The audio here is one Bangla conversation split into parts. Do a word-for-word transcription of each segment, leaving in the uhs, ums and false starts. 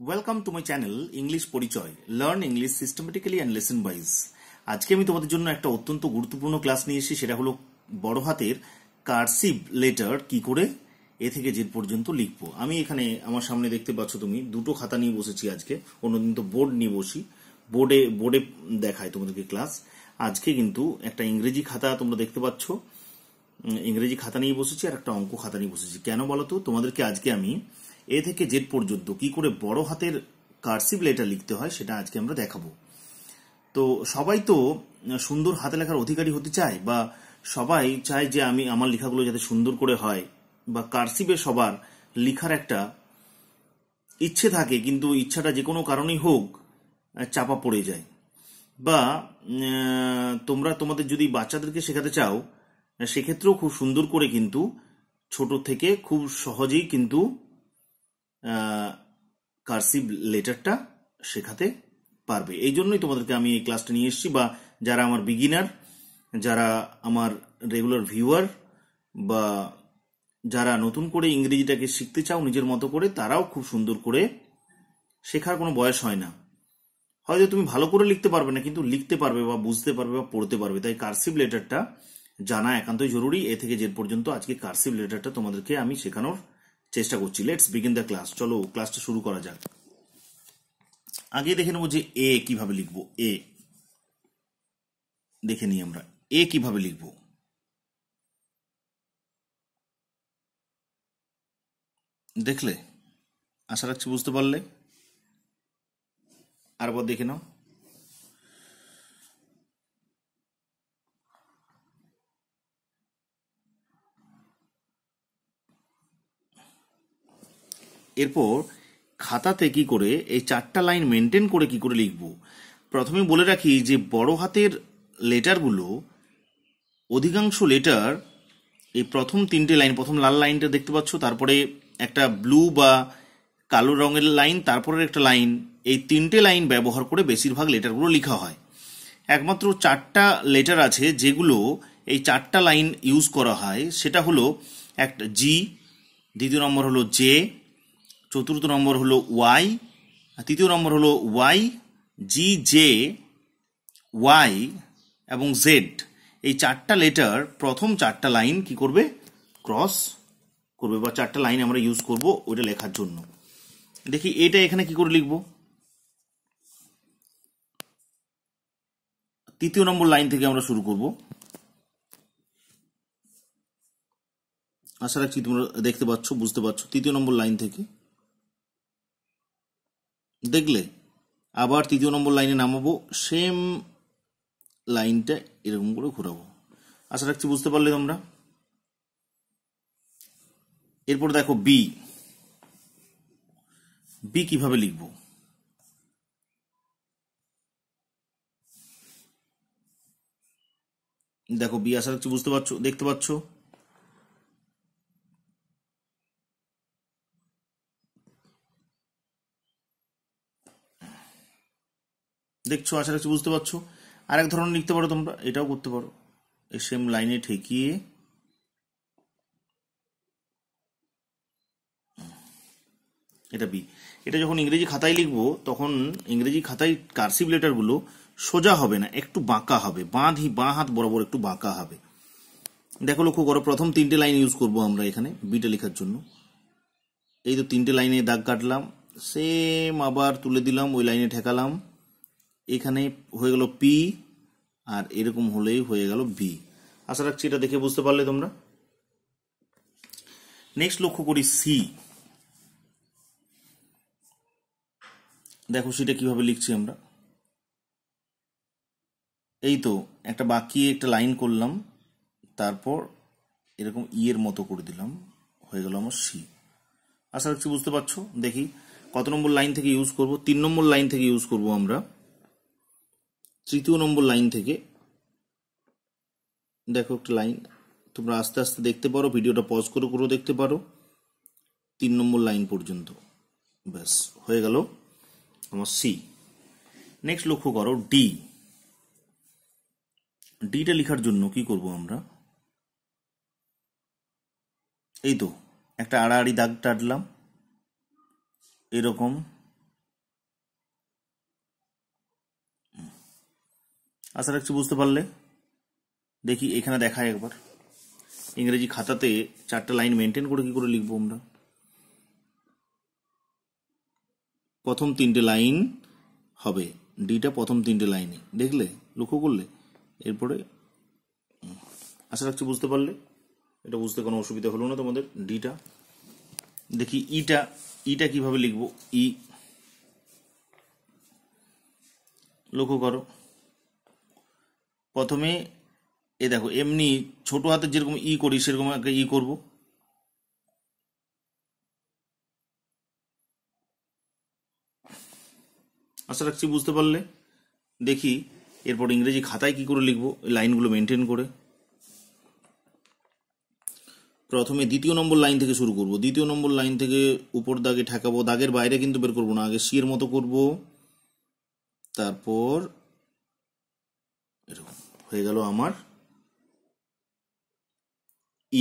Welcome to my channel English পরিচয় Learn English systematically and lesson wise। आज के मैं तुम्हारे जोन एक अत्यंत गुरुत्वपूर्ण क्लास नहीं ऐसी शेरा हलो बड़ो हाथेर cursive letter की कोडे ए थे के जेड पर्यन्त लिखबो। आमी एखाने आमार सामने देखते पाच्छो तुमी दुटो खाता निये बसेछि आजके, अन्यदिन तो बोर्ड निये बसि, बोर्डे बोर्डे देखाई तुम्हादेरके क्लास। आजके किन्तु एकटा इंग्रेजी खाता तोमरा देखते पाच्छो, इंग्रेजी खाता निये बसेछि आर एकटा अंक खाता निये बसेछि। केन बलो तो तुम्हादेरके आजके आमी ए थेके जेड पर्यन्त कि करे बड़ो हातेर कार्सिव लेटर लिखते हय सेटा आजके आमरा देखाबो। तो सबाई तो सुंदर हाते लेखार अधिकारी होते चाय बा सबाई चाय जे आमी आमार लेखागुलो जाते सुंदर करे हय बा कार्सिवे सबार लेखार एकटा इच्छे थाके, किन्तु इच्छाटा जे कोनो कारणेई होक चापा पड़े जाय। बा तोमरा तोमादेर जोदि बाच्चादेरके शेखाते चाओ सेई क्षेत्रेओ खूब सुंदर करे किन्तु छोट थेके खूब सहजेई किन्तु कार्सिव लेटरटा शेखाते पारबे। एई जोन्नोई तोमादेरके आमी एई क्लासटा निये एसेछि बा जारा आमार बिगिनार, जारा आमार रेगुलार भिउয়ার बा যারা নতুন করে ইংরেজিটাকে শিখতে চাও নিজের মতো করে তারাও খুব সুন্দর করে শেখার কোনো বয়স হয় না। হয়তো তুমি ভালো করে লিখতে পারবে না কিন্তু লিখতে পারবে বা বুঝতে পারবে বা পড়তে পারবে। তাই কার্সিভ লেটারটা জানা একান্তই জরুরি। এ থেকে জেড পর্যন্ত আজকে কার্সিভ লেটারটা তোমাদেরকে আমি শেখানোর চেষ্টা করছি। Let's begin the class. চলো ক্লাসটা শুরু করা যাক। আগে দেখে নেব যে এ কিভাবে লিখবো। এ দেখে নিই আমরা এ কিভাবে লিখবো। देखले आशा रखी बुझते पारले। आरबार देखे नाओ एरपर खाताते कि करे एई चारटा लाइन मेनटेन करे कि करे लिखबो। प्रथमे बोले राखी जे बड़ो हातेर लेटारगुलो अधिकांश लेटार এই প্রথম তিনটে লাইন, প্রথম লাল লাইনটা দেখতে পাচ্ছো, তারপরে একটা ব্লু বা কালো রঙের লাইন, তারপরে একটা লাইন, এই তিনটে লাইন ব্যবহার করে বেশিরভাগ লেটারগুলো লেখা হয়। একমাত্র চারটা লেটার আছে যেগুলো এই চারটা লাইন ইউজ করা হয়। সেটা হলো একটা জি, দ্বিতীয় নম্বর হলো জে, চতুর্থ নম্বর হলো ওয়াই, তৃতীয় নম্বর হলো ওয়াই, জি, জে, ওয়াই এবং জেড। এই চারটা লেটার প্রথম চারটা লাইন কি করবে ক্রস করবে বা চারটা লাইন আমরা ইউজ করব ওইটা লেখার জন্য। দেখি এটা এখানে কি করে লিখব। তৃতীয় নম্বর লাইন থেকে আমরা শুরু করব। আশা রাখছি তোমরা দেখতে পাচ্ছ বুঝতে পারছো। তৃতীয় নম্বর লাইন থেকে দেখলে আবার তৃতীয় নম্বর লাইনে নামাবো, সেম লাইনটা এরকম করে ঘোরাবো। আশা রাখছি বুঝতে পারলে তোমরা। এরপর দেখো বি, বি কিভাবে লিখবো। দেখো বি, আশা রাখছি বুঝতে পারছো, দেখতে পাচ্ছ। দেখছো, আশা রাখছি বুঝতে পারছো। আরেক ধরনের লিখতে পারো তোমরা, এটাও করতে পারো, এই সেম লাইনে ঠেকিয়ে এটা বি। এটা যখন ইংরেজি খাতায় লিখবো তখন ইংরেজি খাতায় কার্সিভ লেটারগুলো সোজা হবে না, একটু বাঁকা হবে, বাঁধি বাঁ হাত বরাবর একটু বাঁকা হবে। দেখো লক্ষ্য করো, প্রথম তিনটে লাইন ইউজ করবো আমরা এখানে বিটা লেখার জন্য। এই তো তিনটে লাইনে দাগ কাটলাম, সেম আবার তুলে দিলাম, ওই লাইনে ঠেকালাম, এখানে হয়ে গেল পি আর এরকম হলেই হয়ে গেল বি। আশা রাখছি এটা দেখে বুঝতে পারলে তোমরা। নেক্সট লক্ষ্য করি সি। দেখো সেটা কিভাবে লিখছি আমরা। এই তো একটা বাকি একটা লাইন করলাম, তারপর এরকম ই এর মতো করে দিলাম, হয়ে গেল আমার সি। আশা রাখছি বুঝতে পারছো। দেখি কত নম্বর লাইন থেকে ইউজ করব। তিন নম্বর লাইন থেকে ইউজ করব আমরা, তৃতীয় নম্বর লাইন থেকে। দেখো একটা লাইন, তোমরা আস্তে আস্তে দেখতে পারো, ভিডিওটা পজ করে করে দেখতে পারো তিন নম্বর লাইন পর্যন্ত। ব্যাস হয়ে গেল আমার সি। নেক্সট লক্ষ্য করো ডি। ডিটা লেখার জন্য কি করব আমরা, এই তো একটা আড়াআড়ি দাগ টাটলাম, এরকম আশা রাখছি বুঝতে পারলে। দেখি এখানে দেখাই একবার ইংরেজি খাতাতে চারটা লাইন মেইনটেইন করে কি করে লিখবো আমরা। প্রথম তিনটে লাইন হবে ডিটা, প্রথম তিনটে লাইনে দেখলে লক্ষ্য করলে, এরপরে আশা রাখছি বুঝতে পারলে। এটা বুঝতে কোনো অসুবিধা হলো না তোমাদের। ডিটা দেখি, ইটা ইটা কিভাবে লিখবো। ই লক্ষ্য করো প্রথমে, এ দেখো এমনি ছোট হাতে যেরকম ই করি সেরকম একটা ই করব। আশা রাখছি বুঝতে পারলে। দেখি এরপর ইংরেজি খাতায় কি করে লিখবো লাইনগুলো মেনটেন করে। প্রথমে দ্বিতীয় নম্বর লাইন থেকে শুরু করব। দ্বিতীয় নম্বর লাইন থেকে উপর দাগে ঠেকাবো, দাগের বাইরে কিন্তু বের করবো না, আগে সি এর মতো করব। তারপর এরকম হয়ে গেল আমার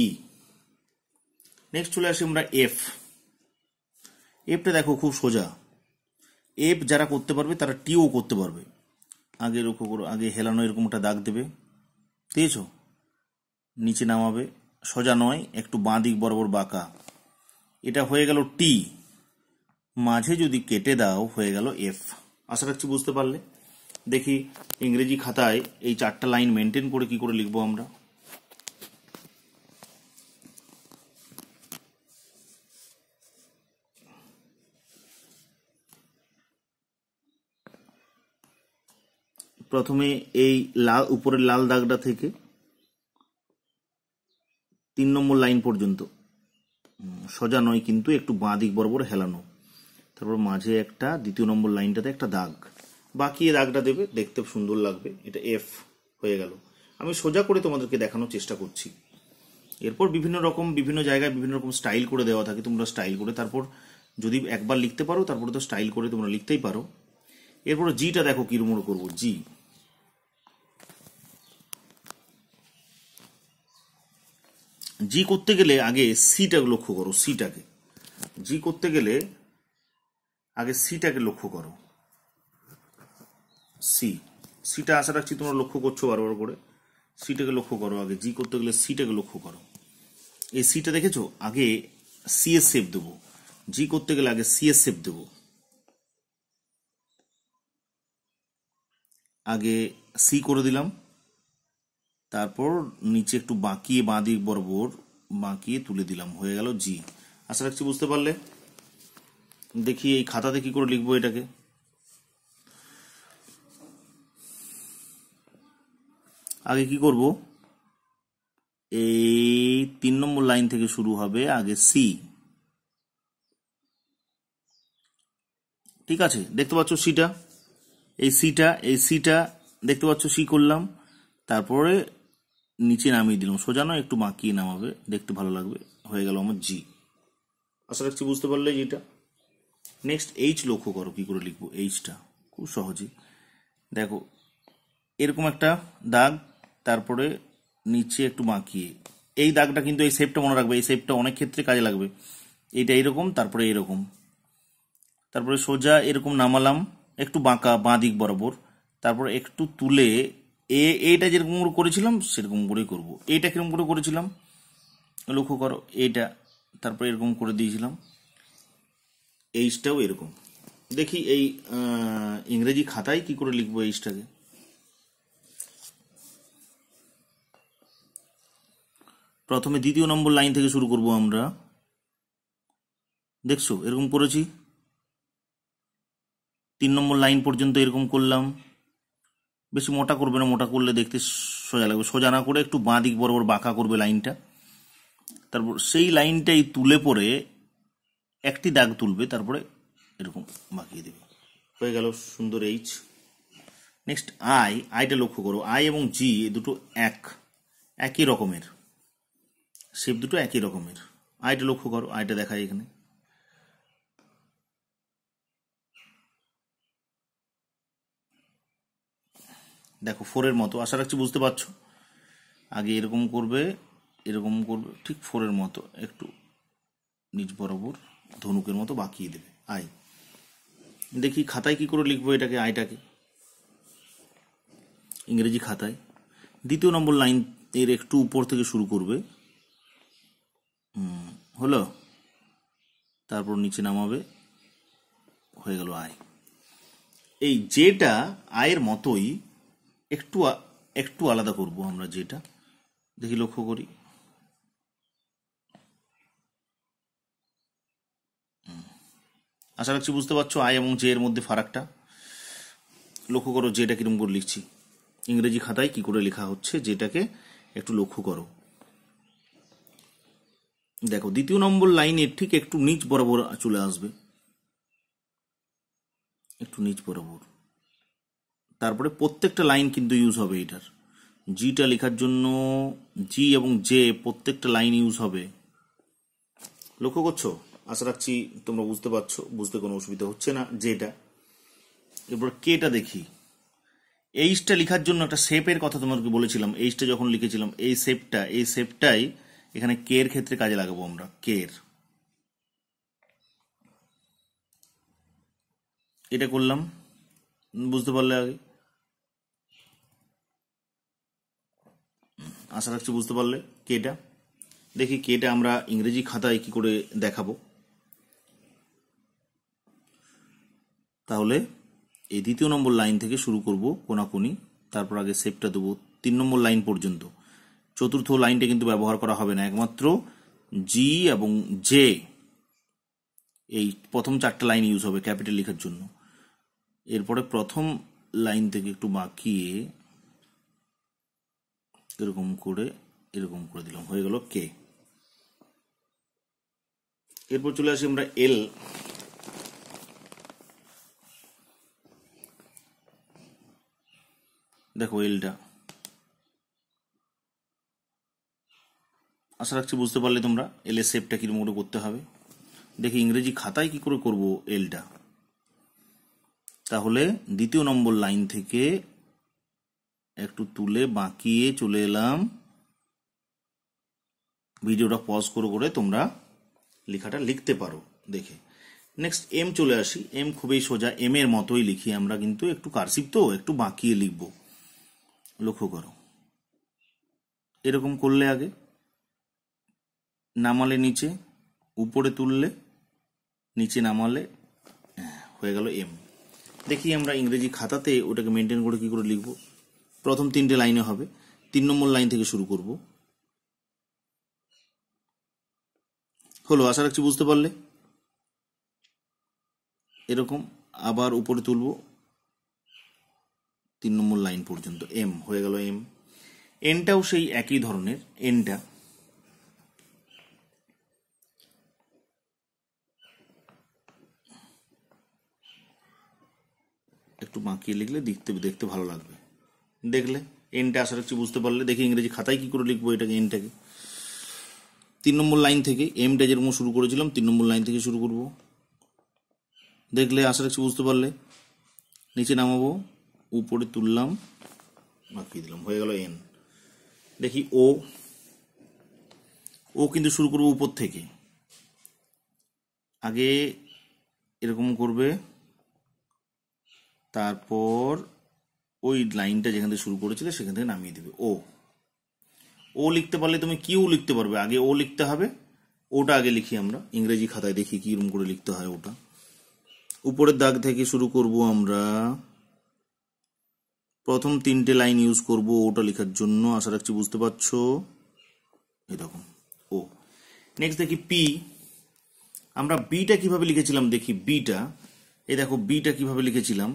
ই। নেক্সট চলে আসি আমরা এফ। এফটা দেখো খুব সোজা, এফ যারা করতে পারবে তারা টিও করতে পারবে। আগে লক্ষ্য করো, আগে হেলানো এরকম একটা দাগ দেবে, ঠিক আছে, নিচে নামাবে, সোজা নয়, একটু বাঁ দিক বরাবর বাঁকা। এটা হয়ে গেল টি, মাঝে যদি কেটে দাও হয়ে গেল এফ। আশা রাখছি বুঝতে পারলে। দেখি ইংরেজি খাতায় এই চারটা লাইন মেনটেন করে কি করে লিখবো আমরা। প্রথমে এই লাল উপরের লাল দাগটা থেকে তিন নম্বর লাইন পর্যন্ত সোজা নয় কিন্তু একটু বাঁ দিক বরাবর হেলানো, তারপর মাঝে একটা দ্বিতীয় নম্বর লাইনটাতে একটা দাগ, বাকি এই দাগটা দেবে, দেখতে সুন্দর লাগবে। এটা এফ হয়ে গেল। আমি সোজা করে তোমাদেরকে দেখানোর চেষ্টা করছি। এরপর বিভিন্ন রকম বিভিন্ন জায়গায় বিভিন্ন রকম স্টাইল করে দেওয়া থাকে, তোমরা স্টাইল করে তারপর যদি একবার লিখতে পারো তারপরে তো স্টাইল করে তোমরা লিখতেই পারো। এরপর জিটা দেখো কিরমুড়ো করবো। জি জি করতে গেলে আগে সিটা লক্ষ্য করো, সিটাকে জি করতে গেলে আগে সিটাকে লক্ষ্য করো। সি সিটা আশা রাখছি তোমরা লক্ষ্য করছো বারবার করে। সিটাকে লক্ষ্য করো, আগে জি করতে গেলে সিটাকে লক্ষ্য করো। এই সিটা দেখেছো, আগে সি এর শেপ দেবো, জি করতে গেলে আগে সি এর শেপ দেবো, আগে সি করে দিলাম, তারপর নিচে একটু বাঁকিয়ে বাঁ দিক বরাবর বাঁকিয়ে তুলে দিলাম, হয়ে গেল জি। আশা রাখছি বুঝতে পারলে। দেখি এই খাতাতে কি করে লিখবো এটাকে। আগে কি করব, এই তিন নম্বর লাইন থেকে শুরু হবে, আগে সি, ঠিক আছে, দেখতে পাচ্ছ সিটা, এই সিটা, এই সিটা দেখতে পাচ্ছ, সি করলাম, তারপরে নিচে নামিয়ে দিলাম, সোজানো একটু বাঁকিয়ে নামাবে, দেখতে ভালো লাগবে, হয়ে গেল আমার জি। আশা রাখছি বুঝতে পারলে জিটা। নেক্সট এইচ লক্ষ্য করো কি করে লিখবো। এইচটা খুব সহজে দেখো, এরকম একটা দাগ, তারপরে নিচে একটু বাঁকিয়ে, এই দাগটা কিন্তু এই শেপটা মনে রাখবে, এই শেপটা অনেক ক্ষেত্রে কাজে লাগবে। এইটা এরকম, তারপরে এরকম, তারপরে সোজা এরকম নামালাম, একটু বাঁকা বাঁ দিক বরাবর, তারপর একটু তুলে এ এইটা যেরকম করে করেছিলাম সেরকম করেই করবো। এইটা কিরকম করে করেছিলাম লক্ষ্য করো, এইটা তারপর এরকম করে দিয়েছিলাম, এইটাও এরকম। দেখি এই ইংরেজি খাতায় কি করে লিখবো এইটাকে। প্রথমে দ্বিতীয় নম্বর লাইন থেকে শুরু করব আমরা, দেখছো এরকম করেছি, তিন নম্বর লাইন পর্যন্ত এরকম করলাম। বেশি মোটা করবে না, মোটা করলে দেখতে সোজা লাগবে, সোজা না করে একটু বাঁ দিক বরাবর বাঁকা করবে লাইনটা, তারপর সেই লাইনটাই তুলে পরে একটি দাগ তুলবে, তারপরে এরকম বাঁকিয়ে দেবে, হয়ে গেল সুন্দর এইচ। নেক্সট আই, আইটা লক্ষ্য করো, আই এবং জি দুটো এক একই রকমের শেপ, দুটো একই রকমের। আইটা লক্ষ্য করো, আইটা দেখায় এখানে, দেখো ফোরের মতো, আশা রাখছি বুঝতে পারছো। আগে এরকম করবে, এরকম করবে, ঠিক ফোরের মতো একটু নিচ বরাবর ধনুকের মতো বাঁকিয়ে দেবে আই। দেখি খাতায় কি করে লিখবো এটাকে, আইটাকে। इंग्रेजी खाताय द्वितीय नम्बर लाइन एर एकटू ऊपर থেকে শুরু করবে হলো তারপর নিচে নামাবে হয়ে গেল আই এই যেটা আয়ের মতোই একটু একটু আলাদা করব আমরা যেটা দেখি লক্ষ্য করি আশা রাখছি বুঝতে পারছো আই এবং জে এর মধ্যে ফারাকটা লক্ষ্য করো যেটা কিরকম করে লিখছি ইংরেজি খাতায় কি করে লেখা হচ্ছে যেটাকে একটু লক্ষ্য করো দেখো দ্বিতীয় নম্বর লাইনে ঠিক একটু নিচ বরাবর চলে আসবে একটু নিচ বরাবর তারপরে প্রত্যেকটা লাইন কিন্তু ইউজ হবে এটার জিটা লেখার জন্য জি এবং জে প্রত্যেকটা লাইন ইউজ হবে লক্ষ্য করছো আশা রাখছি তোমরা বুঝতে পারছো বুঝতে কোনো অসুবিধা হচ্ছে না যেটা এবার কেটা দেখি এইটা লেখার জন্য একটা শেপের কথা তোমাদেরকে বলেছিলাম এইটা যখন লিখেছিলাম এই শেপটা এই শেপটাই এখানে কে এর ক্ষেত্রে কাজে লাগাবো আমরা কে এর এটা করলাম বুঝতে পারলে আগে আশা রাখছি বুঝতে পারলে কেটা দেখি কেটা আমরা ইংরেজি খাতায় কি করে দেখাবো তাহলে এই দ্বিতীয় নম্বর লাইন থেকে শুরু করব কোনাকুনি তারপর আগে শেপটা দেব তিন নম্বর লাইন পর্যন্ত চতুর্থ লাইনটা কিন্তু ব্যবহার করা হবে না একমাত্র জি এবং জে এই প্রথম চারটি লাইন ইউজ হবে ক্যাপিটাল লেখার জন্য এরপরে প্রথম লাইন থেকে একটু বাঁকিয়ে এরকম করে এরকম করে দিলাম হয়ে গেল কে এরপর চলে আসি আমরা এল देखो एलटा आशा रखी बुझते पारले तोमरा एल एर शेपटा किरकम करे करते होबे देखि इंग्रेजी खाताय कि करे करब एलटा ताहले द्वितीय नम्बर लाइन थेके एकटू तुले बाँकिये चले एलाम भिडियोटा पज करे करे तोमरा लेखाटा लिखते पारो देखे नेक्स्ट एम चले आसि एम खूबई सोजा एम एर मतोई लिखी आमरा किन्तु एकटू कार्सिव तो एकटू बाँकिये लिखबो लक्ष्य करो एरकम करले आगे नामाले नीचे ऊपर तुलले नीचे नामाले हो गेल एम देखी आमरा इंग्रेजी खाताते ओटाके मेनटेन करे कि करे लिखबो प्रथम तीनटे लाइने होबे तीन नम्बर लाइन थेके शुरू करब हलो आशा राखछि बुझते पारले एरकम आबार ऊपर तुलबो तीन नम्बर लाइन पर्यन्त एम हो गेल एम एनटाओ सेई एकई धरनेर एनटा एकटू बाँकिये लिखले देखते देखते भालो लागबे देखले एनटा आशा राखछि बुझते पारले देखि इंग्रेजी खाताय कि करे लिखबो एटाके एनटाके तीन नम्बर लाइन थेके एमटा जेरकम शुरू करेछिलाम तीन नम्बर लाइन थेके शुरू करब देखले आशा राखछि बुझते पारले नीचे नामाबो ऊपर तुललाम बाकी दिलाम हो गेल एन देखी ओ ओ किन्तु शुरू करब ऊपर थेके आगे एरकम करबे তারপর ওই লাইনটা যেখান থেকে শুরু করেছিল সেখান থেকে নামিয়ে দিবে ও ও লিখতে পারলে তুমি কিউ লিখতে পারবে আগে ও লিখতে হবে ওটা আগে লিখি আমরা ইংরেজি খাতায় দেখি কি রকম করে লিখতে হয় ওটা উপরের দাগ থেকে শুরু করব আমরা প্রথম তিনটে লাইন ইউজ করব ওটা লেখার জন্য আশা রাখছি বুঝতে পারছো এই দেখো ও নেক্সট দেখি পি আমরা বিটা কিভাবে লিখেছিলাম দেখি বিটা এই দেখো বিটা কিভাবে লিখেছিলাম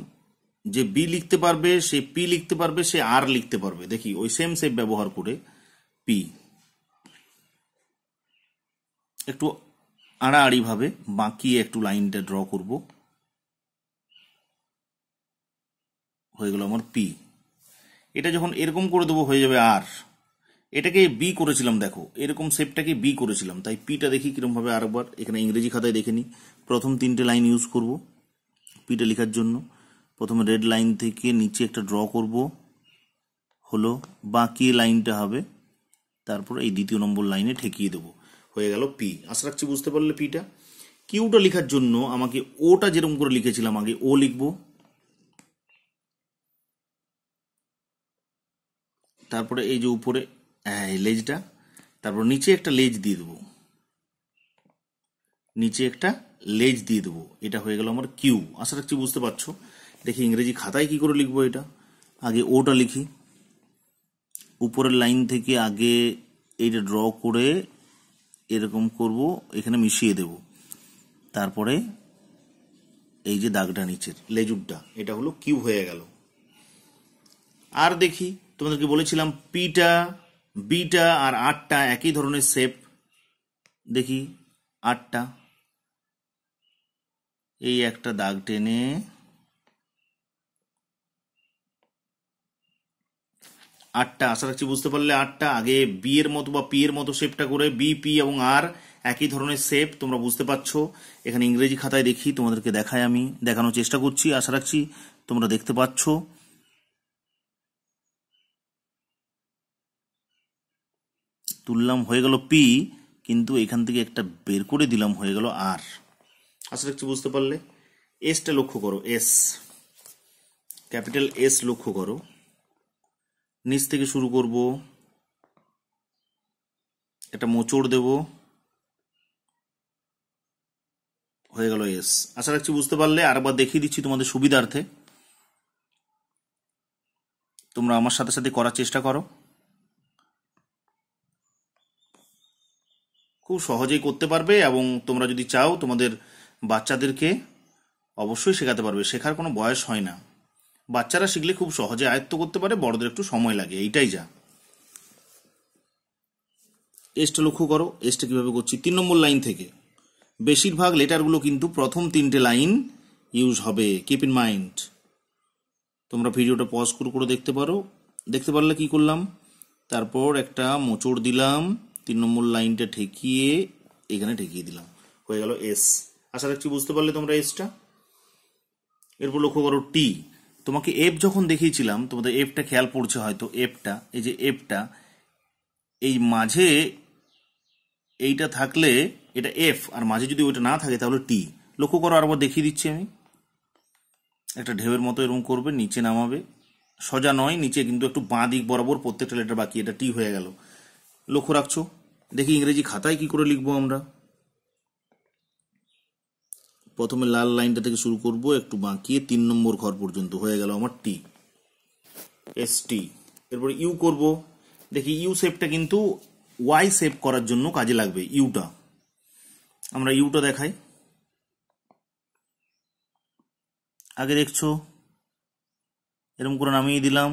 যে বি লিখতে পারবে সে পি লিখতে পারবে সে আর লিখতে পারবে দেখি ওই সেম শেপ ব্যবহার করে পি একটু আড়াআড়ি ভাবে বাকি একটু লাইনটা ড্র করব হয়ে গেল আমার পি এটা যখন এরকম করে দেব হয়ে যাবে আর এটাকে বি করেছিলাম দেখো এরকম শেপটাকে বি করেছিলাম তাই পিটা দেখি কিরকম ভাবে আরেকবার এখানে ইংরেজি খাতায় দেখে নি প্রথম তিনটে লাইন ইউজ করব পিটা লেখার জন্য प्रथम रेड लाइन थे नीचे एक ड्र करब हलो बाकी लाइन तरह द्वितीय नम्बर लाइने ठेकिए देव हो गल पी आशा रखी बुझते पर पीटा किऊटा लेखार जो हमें ओटा जेरम लिखे आगे ओ लिखब তারপরে এই যে উপরে এই লেজটা তারপর নিচে একটা লেজ দিয়ে দেব নিচে একটা লেজ দিয়ে দেব এটা হয়ে গেল আমার কিউ আশা রাখছি বুঝতে পারছো দেখি ইংরেজি খাতায় কি করে লিখবো এটা আগে ওটা লিখি উপরের লাইন থেকে আগে এইটা ড্র করে এরকম করব এখানে মিশিয়ে দেব তারপরে এই যে দাগটা নিচের লেজুডটা এটা হলো কিউ হয়ে গেল আর দেখি তোমাদেরকে বলেছিলাম পিটা বিটা আর আটটা একই ধরনের শেপ দেখি আটটা এই একটা দাগ টেনে আটটা আশা রাখছি বুঝতে পারলে আটটা আগে বি এর মতো বা পি এর মতো শেপটা করে বি পি এবং আর একই ধরনের শেপ তোমরা বুঝতে পারছো এখানে ইংরেজি খাতায় দেখি তোমাদেরকে দেখাই আমি দেখানোর চেষ্টা করছি আশা রাখছি তোমরা দেখতে পাচ্ছ তুললাম হয়ে গেল পি কিন্তু এখান থেকে একটা বের করে দিলাম হয়ে গেল আর আশা রাখছি বুঝতে পারলে এসটা লক্ষ্য করো এস ক্যাপিটাল এস লক্ষ্য করো নিচ থেকে শুরু করব এটা মোচড় দেব হয়ে গেল এস আশা রাখছি বুঝতে পারলে আরবার দেখিয়ে দিচ্ছি তোমাদের সুবিধার্থে তোমরা আমার সাথে সাথে করার চেষ্টা করো খুব সহজেই করতে পারবে এবং তোমরা যদি চাও তোমাদের বাচ্চাদেরকে অবশ্যই শেখাতে পারবে শেখার কোনো বয়স হয় না বাচ্চারা শিখলে খুব সহজে আয়ত্ত করতে পারে বড়দের একটু সময় লাগে এইটাই যা এসটা লক্ষ্য করো এসটা কিভাবে করছি তিন নম্বর লাইন থেকে বেশিরভাগ লেটারগুলো কিন্তু প্রথম তিনটে লাইন ইউজ হবে কিপ ইন মাইন্ড তোমরা ভিডিওটা পজ করে করে দেখতে পারো দেখতে পারলে কি করলাম তারপর একটা মোচড় দিলাম তিন নম্বর লাইনটা ঠেকিয়ে এখানে ঠেকিয়ে দিলাম হয়ে গেল এস আশা রাখছি বুঝতে পারলে তোমরা এসটা এরপর লক্ষ্য করো টি তোমাকে এফ যখন দেখিয়েছিলাম তোমাদের এফটা খেয়াল পড়ছে হয়তো এফটা এই যে এফটা এই মাঝে এইটা থাকলে এটা এফ আর মাঝে যদি ওইটা না থাকে তাহলে টি লক্ষ্য করো আরবার দেখিয়ে দিচ্ছি আমি একটা ঢেউয়ের মতো এরকম করবে নিচে নামাবে সোজা নয় নিচে কিন্তু একটু বাঁ দিক বরাবর প্রত্যেকটা লেটার বাকি এটা টি হয়ে গেল লক্ষ্য রাখছো দেখি ইংরেজি খাতায় কি করে লিখবো আমরা প্রথমে লাল লাইনটা থেকে শুরু করব একটু বাঁকিয়ে তিন নম্বর ঘর পর্যন্ত হয়ে গেল আমার টি এস টি এরপর ইউ করব দেখি ইউ শেপটা কিন্তু ওয়াই শেপ করার জন্য কাজে লাগবে ইউটা আমরা ইউটা দেখাই আগে দেখছো এরকম করে নামিয়ে দিলাম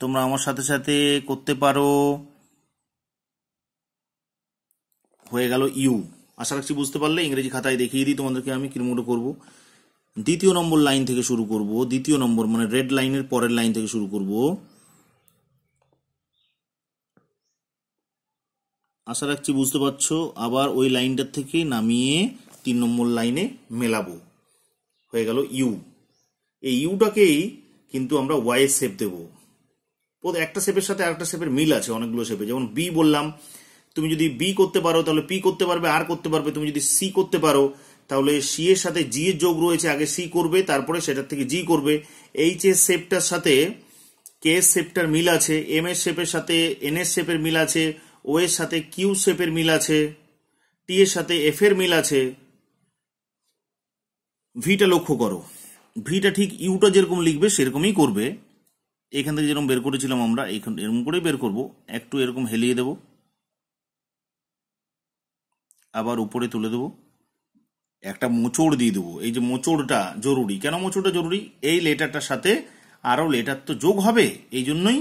তোমরা আমার সাথে সাথে করতে পারো হয়ে গেল ইউ আশা রাখছি বুঝতে পারলে ইংরেজি খাতায় দেখিয়ে দিই তোমাদেরকে আমি কিরমুটো করব দ্বিতীয় নম্বর লাইন থেকে শুরু করব দ্বিতীয় নম্বর মানে রেড লাইনের পরের লাইন থেকে শুরু করব আশা রাখছি বুঝতে পারছো আবার ওই লাইনটার থেকে নামিয়ে তিন নম্বর লাইনে মেলাবো হয়ে গেল ইউ এই ইউটাকেই কিন্তু আমরা ওয়াই শেপ দেব একটা শেপের সাথে আরেকটা শেপের মিল আছে অনেকগুলো শেপে যেমন বি বললাম তুমি যদি বি করতে পারো তাহলে পি করতে পারবে আর করতে পারবে তুমি যদি সি করতে পারো তাহলে সি এর সাথে জি এর যোগ রয়েছে আগে সি করবে তারপরে সেটার থেকে জি করবে এইচ এর শেপটার সাথে কে শেপটার মিল আছে এম এর শেপের সাথে এন এর শেপের মিল আছে ও এর সাথে কিউ শেপের মিল আছে টি এর সাথে এফ এর মিল আছে ভিটা লক্ষ্য করো ভিটা ঠিক ইউটা যেরকম লিখবে সেরকমই করবে এখান থেকে যেরকম বের করেছিলাম আমরা এখান এরকম করেই বের করবো একটু এরকম হেলিয়ে দেবো আবার উপরে তুলে দেবো একটা মোচড় দিয়ে দেবো এই যে মোচড়টা জরুরি কেন মোচড়টা জরুরি এই লেটারটার সাথে আরও লেটার তো যোগ হবে এই জন্যই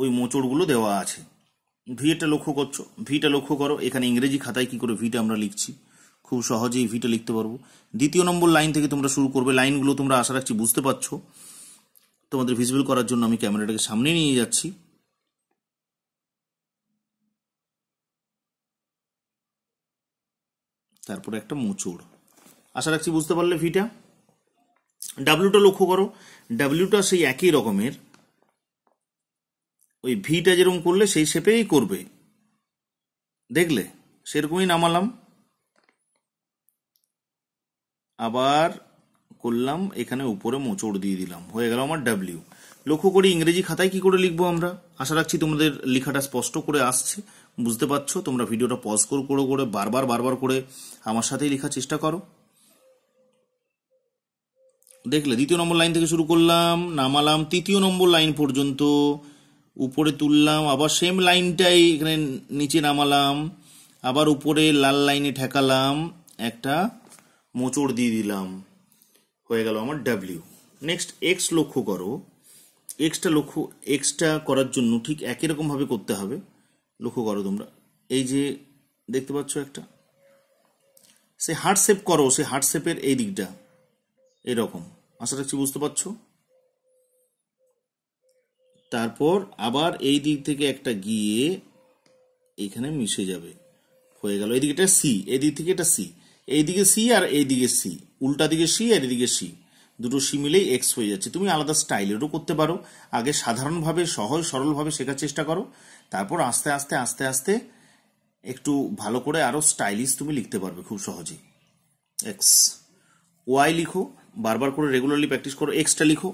ওই মোচড়গুলো দেওয়া আছে ভিটা লক্ষ্য করছো ভিটা লক্ষ্য করো এখানে ইংরেজি খাতায় কি করে ভিটা আমরা লিখছি খুব সহজেই ভিটা লিখতে পারবো দ্বিতীয় নম্বর লাইন থেকে তোমরা শুরু করবে লাইনগুলো তোমরা আশা রাখছি বুঝতে পারছো তোমাদের ভিজিবল করার জন্য আমি ক্যামেরাটাকে সামনে নিয়ে যাচ্ছি তারপরে একটা মোচড় আশা রাখছি বুঝতে পারলে ভিটা ডাব্লিউটা লক্ষ্য করো ডাব্লিউটা সেই একই রকমের ওই ভিটা যেরকম করলে সেই শেপেই করবে দেখলে সেরকমই নামালাম আবার করলাম এখানে উপরে মোচড় দিয়ে দিলাম হয়ে গেল আমার ডাব্লিউ লক্ষ্য করি ইংরেজি খাতায় কি করে লিখবো আমরা। আশা রাখছি তোমাদের লেখাটা স্পষ্ট করে আসছে, বুঝতে পারছো। তোমরা ভিডিওটা পজ করে করে বারবার বারবার করে আমার সাথেই লেখার চেষ্টা করো। দেখলে দ্বিতীয় নম্বর লাইন থেকে শুরু করলাম, নামালাম তৃতীয় নম্বর লাইন পর্যন্ত, উপরে তুললাম, আবার সেম লাইনটাই এখানে নিচে নামালাম, আবার উপরে লাল লাইনে ঠেকালাম, একটা মোচড় দিয়ে দিলাম, হয়ে গেল আমার ডাব্লিউ। নেক্সট এক্স লক্ষ্য করো, এক্সটা লক্ষ্য এক্সটা করার জন্য ঠিক একই রকমভাবে করতে হবে। লক্ষ্য করো তোমরা, এই যে দেখতে পাচ্ছ একটা সে হার্ট শেপ করো, সে হার্ট শেপের এই দিকটা এরকম, আশা রাখছি বুঝতে পারছো। তারপর আবার এই দিক থেকে একটা গিয়ে এখানে মিশে যাবে, হয়ে গেল। এইদিকে এটা সি, এই দিক থেকে এটা সি, এইদিকে সি আর এইদিকে সি, উল্টা দিকে সি আর এদিকে সি, দুটো সি মিলেই এক্স হয়ে যাচ্ছে। তুমি আলাদা স্টাইলেরও করতে পারো, আগে সাধারণভাবে সহজ সরলভাবে শেখার চেষ্টা করো, তারপর আস্তে আস্তে আস্তে আস্তে একটু ভালো করে আরও স্টাইলিশ তুমি লিখতে পারবে খুব সহজেই। এক্স ওয়াই লিখো, বারবার করে রেগুলারলি প্র্যাকটিস করো। এক্সটা লিখো,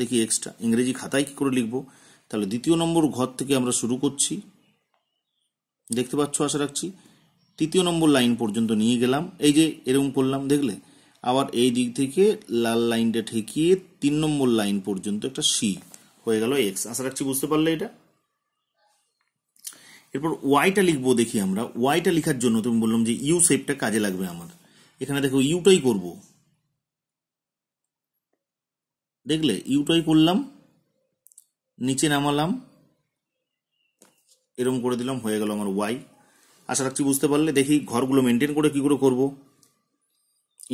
দেখি এক্সটা ইংরেজি খাতায় কী করে লিখবো। তাহলে দ্বিতীয় নম্বর ঘর থেকে আমরা শুরু করছি, দেখতে পাচ্ছ আশা রাখছি। তৃতীয় নম্বর লাইন পর্যন্ত নিয়ে গেলাম, এই যে এরকম করলাম দেখলে, আবার এই দিক থেকে লাল লাইনটা ঠেকিয়ে তিন নম্বর লাইন পর্যন্ত একটা সি, হয়ে গেল এক্স। আশা রাখছি বুঝতে পারলে এটা। এরপর ওয়াইটা লিখবো, দেখি আমরা ওয়াইটা লেখার জন্য তুমি বললাম যে ইউ শেপটা কাজে লাগবে আমার, এখানে দেখো ইউটাই করব, দেখলে ইউটাই করলাম, নিচে নামালাম, এরকম করে দিলাম, হয়ে গেল আমার ওয়াই। আশা রাখছি বুঝতে পারলে। দেখি ঘরগুলো মেনটেন করে কি করে করব।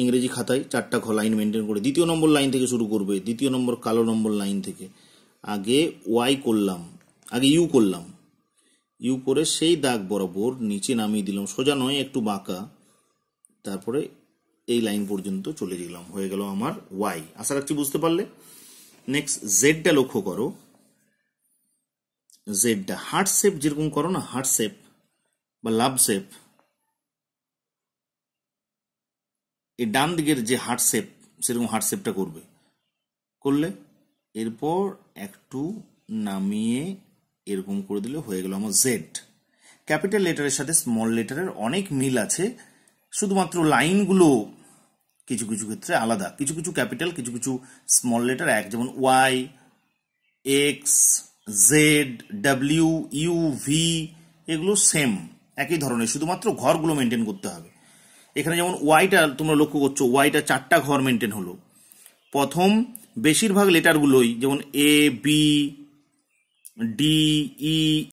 ইংরেজি খাতায় চারটা ঘর লাইন মেনটেন করে দ্বিতীয় নম্বর লাইন থেকে শুরু করবে, দ্বিতীয় নম্বর কালো নম্বর লাইন থেকে আগে ওয়াই করলাম, আগে ইউ করলাম, ইউ করে সেই দাগ বরাবর নিচে নামিয়ে দিলাম, সোজা নয় একটু বাঁকা, তারপরে এই লাইন পর্যন্ত চলে গেলাম, হয়ে গেল আমার ওয়াই। আশা রাখছি বুঝতে পারলে। নেক্সট জেডটা লক্ষ্য করো, জেডটা হার্ট শেপ যেরকম করো না, হার্ট শেপ বা লাভ শেপ, এই ডান দিকের যে হার্ট শেপ সেরকম হার্ট শেপটা করবে, করলে এরপর একটু নামিয়ে এরকম করে দিলে হয়ে গেল আমার জেড। ক্যাপিটাল লেটারের সাথে স্মল লেটারের অনেক মিল আছে, শুধুমাত্র লাইনগুলো কিছু কিছু ক্ষেত্রে আলাদা, কিছু কিছু ক্যাপিটাল কিছু কিছু স্মল লেটার এক, যেমন Y, X, Z, W, U, V এগুলো সেম একই ধরনের, শুধুমাত্র ঘরগুলো মেনটেন করতে হবে। এখানে যেমন ওয়াইটা তোমরা লক্ষ্য করছো, ওয়াইটা চারটা ঘর মেনটেন হলো। প্রথম বেশিরভাগ লেটারগুলোই যেমন এ, বি, ডি, ই,